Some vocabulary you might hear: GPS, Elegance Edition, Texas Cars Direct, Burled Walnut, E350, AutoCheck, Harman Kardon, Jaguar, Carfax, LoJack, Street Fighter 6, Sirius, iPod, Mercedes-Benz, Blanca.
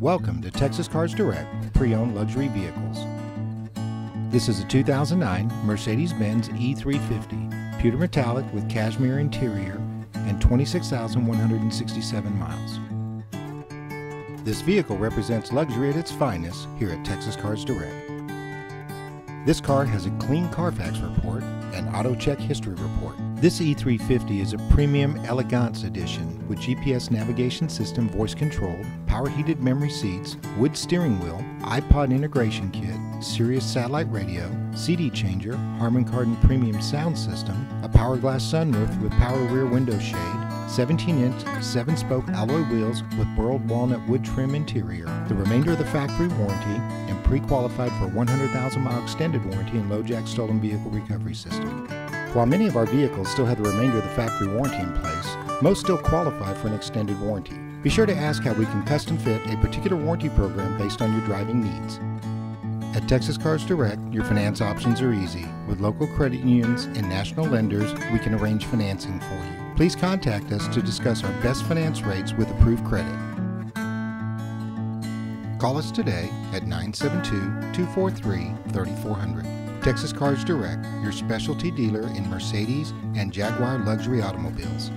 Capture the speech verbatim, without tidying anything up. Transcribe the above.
Welcome to Texas Cars Direct, pre-owned luxury vehicles. This is a two thousand nine Mercedes-Benz E three fifty, pewter metallic with cashmere interior and twenty-six thousand one hundred sixty-seven miles. This vehicle represents luxury at its finest here at Texas Cars Direct. This car has a clean Carfax report and AutoCheck history report. This E three fifty is a premium elegance edition with G P S navigation system, voice controlled, power heated memory seats, wood steering wheel, iPod integration kit, Sirius satellite radio, C D changer, Harman Kardon premium sound system, a power glass sunroof with power rear window shade, seventeen inch, seven spoke alloy wheels with burled walnut wood trim interior, the remainder of the factory warranty, and pre-qualified for one hundred thousand mile extended warranty and LoJack stolen vehicle recovery system. While many of our vehicles still have the remainder of the factory warranty in place, most still qualify for an extended warranty. Be sure to ask how we can custom fit a particular warranty program based on your driving needs. At Texas Cars Direct, your finance options are easy. With local credit unions and national lenders, we can arrange financing for you. Please contact us to discuss our best finance rates with approved credit. Call us today at nine seven two, two four three, three four zero zero. Texas Cars Direct, your specialty dealer in Mercedes and Jaguar luxury automobiles.